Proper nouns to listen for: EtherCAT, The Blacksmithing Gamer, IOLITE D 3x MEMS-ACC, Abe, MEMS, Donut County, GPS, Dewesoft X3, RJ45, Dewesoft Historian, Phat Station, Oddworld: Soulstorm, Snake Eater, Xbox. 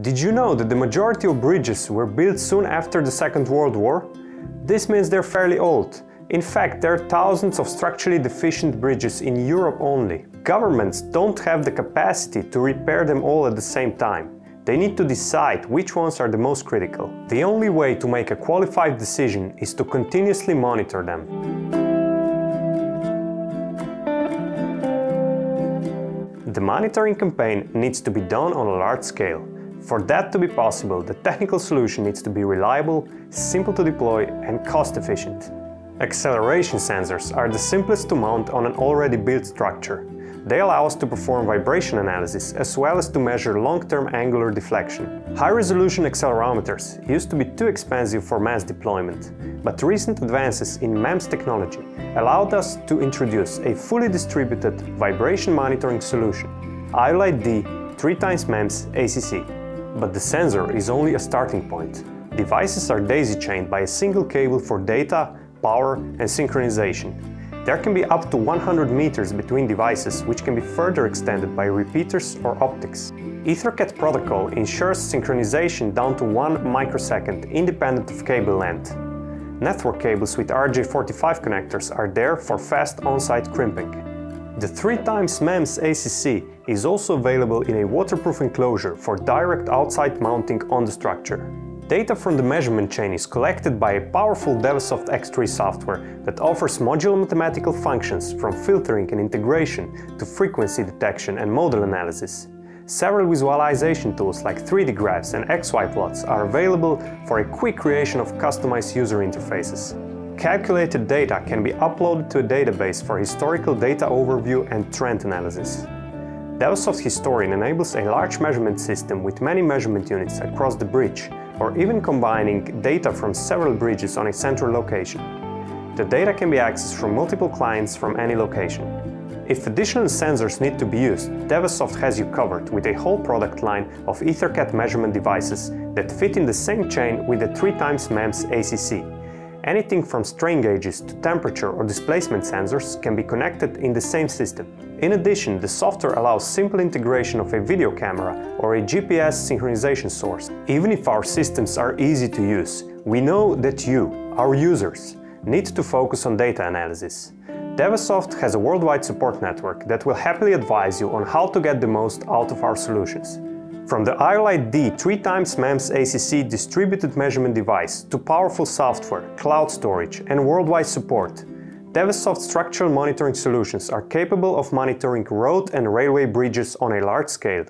Did you know that the majority of bridges were built soon after the Second World War? This means they're fairly old. In fact, there are thousands of structurally deficient bridges in Europe only. Governments don't have the capacity to repair them all at the same time. They need to decide which ones are the most critical. The only way to make a qualified decision is to continuously monitor them. The monitoring campaign needs to be done on a large scale. For that to be possible, the technical solution needs to be reliable, simple to deploy, and cost-efficient. Acceleration sensors are the simplest to mount on an already built structure. They allow us to perform vibration analysis as well as to measure long-term angular deflection. High-resolution accelerometers used to be too expensive for mass deployment, but recent advances in MEMS technology allowed us to introduce a fully distributed vibration monitoring solution, ILID d 3x MEMS-ACC. But the sensor is only a starting point. Devices are daisy-chained by a single cable for data, power and synchronization. There can be up to 100 meters between devices, which can be further extended by repeaters or optics. EtherCAT protocol ensures synchronization down to 1 microsecond, independent of cable length. Network cables with RJ45 connectors are there for fast on-site crimping. The 3x MEMS ACC is also available in a waterproof enclosure for direct outside mounting on the structure. Data from the measurement chain is collected by a powerful Dewesoft X3 software that offers modular mathematical functions from filtering and integration to frequency detection and model analysis. Several visualization tools like 3D graphs and XY plots are available for a quick creation of customized user interfaces. Calculated data can be uploaded to a database for historical data overview and trend analysis. Dewesoft Historian enables a large measurement system with many measurement units across the bridge, or even combining data from several bridges on a central location. The data can be accessed from multiple clients from any location. If additional sensors need to be used, Dewesoft has you covered with a whole product line of EtherCAT measurement devices that fit in the same chain with the 3x MEMS ACC. Anything from strain gauges to temperature or displacement sensors can be connected in the same system. In addition, the software allows simple integration of a video camera or a GPS synchronization source. Even if our systems are easy to use, we know that you, our users, need to focus on data analysis. Dewesoft has a worldwide support network that will happily advise you on how to get the most out of our solutions. From the IOLITE d 3x MEMS-ACC distributed measurement device to powerful software, cloud storage and worldwide support, Dewesoft structural monitoring solutions are capable of monitoring road and railway bridges on a large scale.